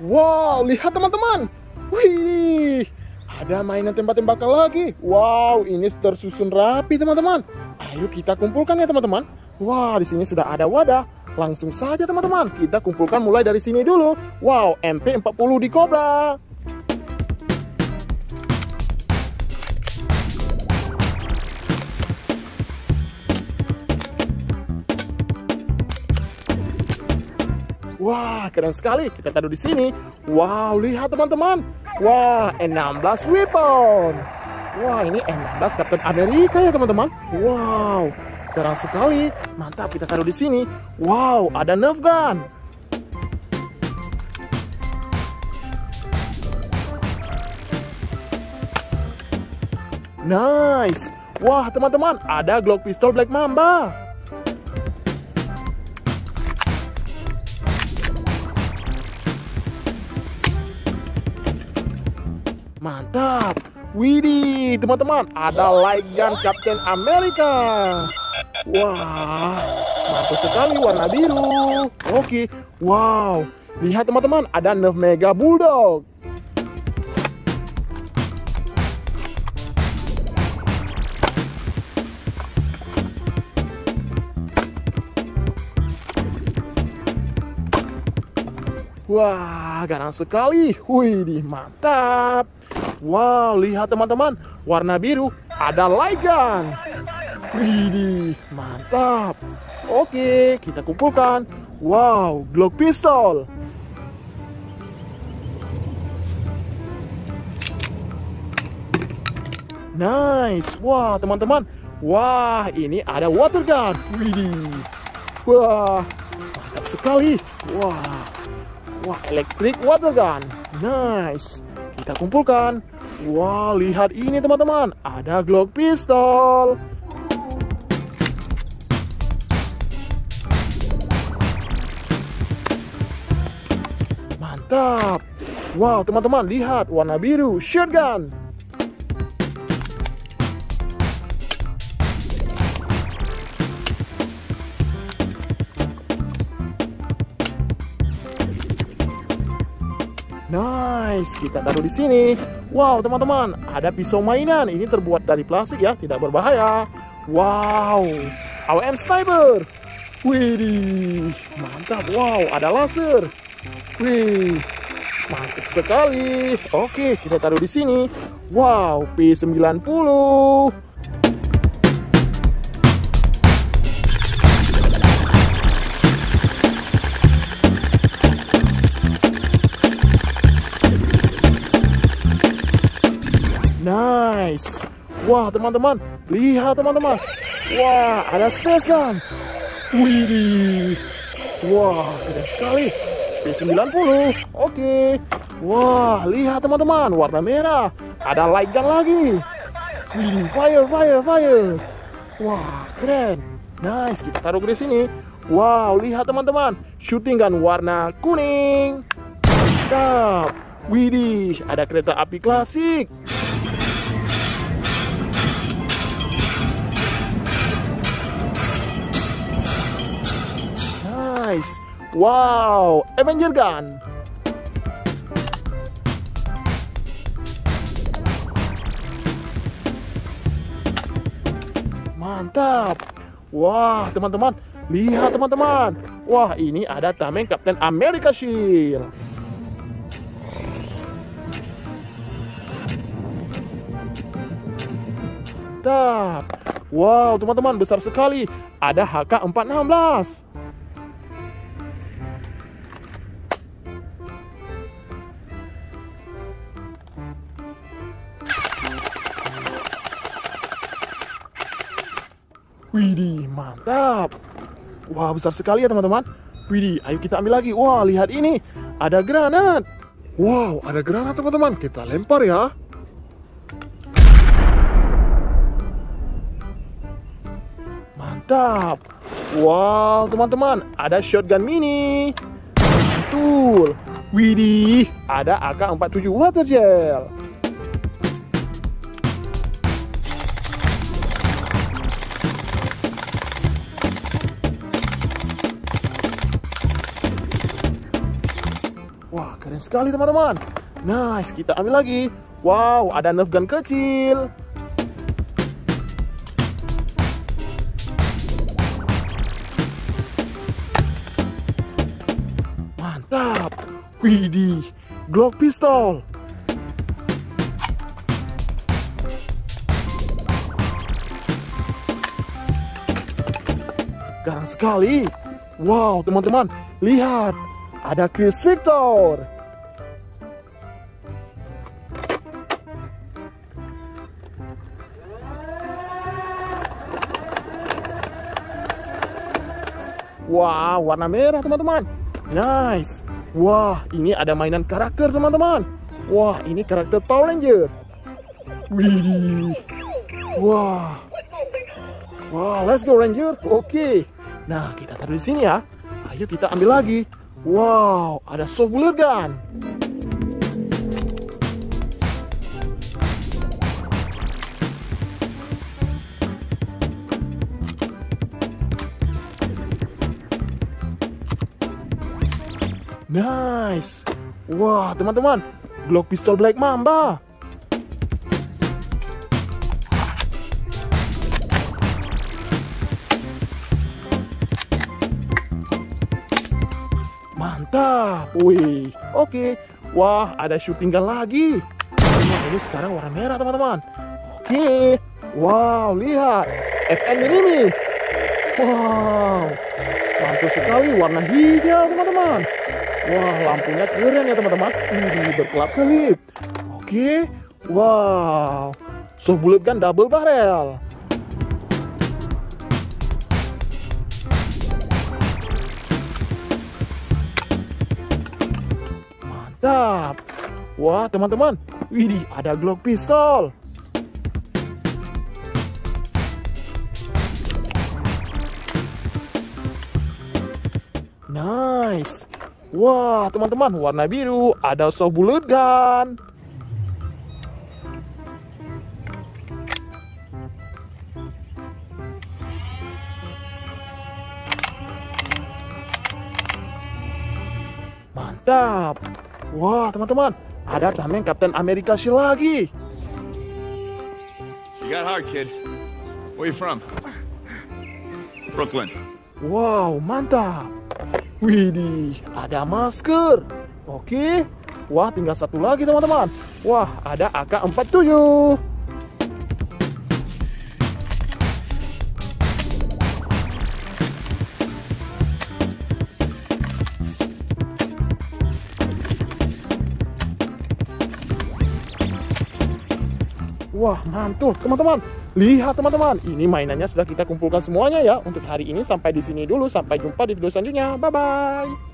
Wow, lihat teman-teman. Wih, ada mainan tembak-tembakan lagi. Wow, ini tersusun rapi teman-teman. Ayo kita kumpulkan ya teman-teman. Wah, di sini sudah ada wadah. Langsung saja teman-teman, kita kumpulkan mulai dari sini dulu. Wow, MP40 di Cobra. Wah, keren sekali. Kita taruh di sini. Wow, lihat teman-teman. Wah, N16 weapon. Wah, ini N16 Captain America ya teman-teman. Wow, keren sekali. Mantap, kita taruh di sini. Wow, ada Nerf Gun. Nice. Wah, teman-teman, ada Glock pistol Black Mamba. Mantap. Widih, teman-teman, ada light gun Captain America. Wah, mantap sekali warna biru. Oke, wow. Lihat teman-teman, ada Nerf Mega Bulldog. Wah, garang sekali. Widih, mantap. Wow, lihat teman-teman, warna biru, ada light gun. Widih, mantap. Oke, kita kumpulkan. Wow, Glock pistol. Nice. Wah, teman-teman, wah, ini ada water gun. Widih. Wah, mantap sekali. Wah, wah, electric water gun. Nice. Kita kumpulkan. Wah, lihat ini teman-teman, ada Glock pistol. Mantap. Wow, teman-teman, lihat warna biru, shotgun. Nice, kita taruh di sini. Wow, teman-teman, ada pisau mainan. Ini terbuat dari plastik ya, tidak berbahaya. Wow, AWM Sniper. Widih, mantap. Wow, ada laser. Wih, mantap sekali. Oke, kita taruh di sini. Wow, P90. Nice. Wah, teman-teman, lihat teman-teman. Wah, ada space gun. Widih. Wah, keren sekali. P90. Oke. Wah, lihat teman-teman, warna merah. Ada light gun lagi. Widih, fire, fire, fire. Wah, keren. Nice, kita taruh di sini. Wow, lihat teman-teman, shooting gun warna kuning. Mantap. Widih, ada kereta api klasik. Nice. Wow, Avenger Gun. Mantap. Wah, teman-teman, lihat teman-teman. Wah, ini ada tameng Captain America Shield. Mantap. Wow, teman-teman, besar sekali. Ada HK-416. Widih, mantap. Wah, besar sekali ya teman-teman. Widih, ayo kita ambil lagi. Wah, lihat ini, ada granat. Wow, ada granat teman-teman. Kita lempar ya. Mantap. Wow, teman-teman, ada shotgun mini. Betul. Widih, ada AK-47 water gel. keren sekali teman-teman. Nice, kita ambil lagi. Wow, ada Nerf Gun kecil. Mantap. Widih, Glock pistol. Garang sekali. Wow, teman-teman, lihat, ada Kris Vector. Wow, warna merah, teman-teman. Nice. Wah, ini ada mainan karakter, teman-teman. Wah, ini karakter Power Ranger. Wih. Wah. Wah, let's go Ranger. Oke. Nah, kita taruh di sini ya. Ayo kita ambil lagi. Wow, ada soft bullet gun. Nice. Wah, teman-teman, Glock pistol Black Mamba. Mantap. Wih. Oke. Wah, ada shooting gun lagi. Nah, ini sekarang warna merah, teman-teman. Oke. Wow, lihat. FN ini. Wow. Mantap sekali warna hijau, teman-teman. Wah, lampunya keren ya, teman-teman. Ini berkelap-kelip. Oke. Wow. Soft bullet gun double barrel. Mantap. Wah, teman-teman, widih, ada Glock pistol. Nice. Wah, teman-teman, warna biru, ada soft bullet gun. Mantap. Wah, teman-teman, ada tameng Captain America Shield lagi. You got hard, kid. Where you from? Brooklyn. Wow, mantap. Widih, ada masker. Oke. Wah, tinggal satu lagi, teman-teman. Wah, ada AK-47. Wah, mantul, teman-teman. Lihat, teman-teman, ini mainannya sudah kita kumpulkan semuanya ya. Untuk hari ini sampai di sini dulu. Sampai jumpa di video selanjutnya. Bye-bye.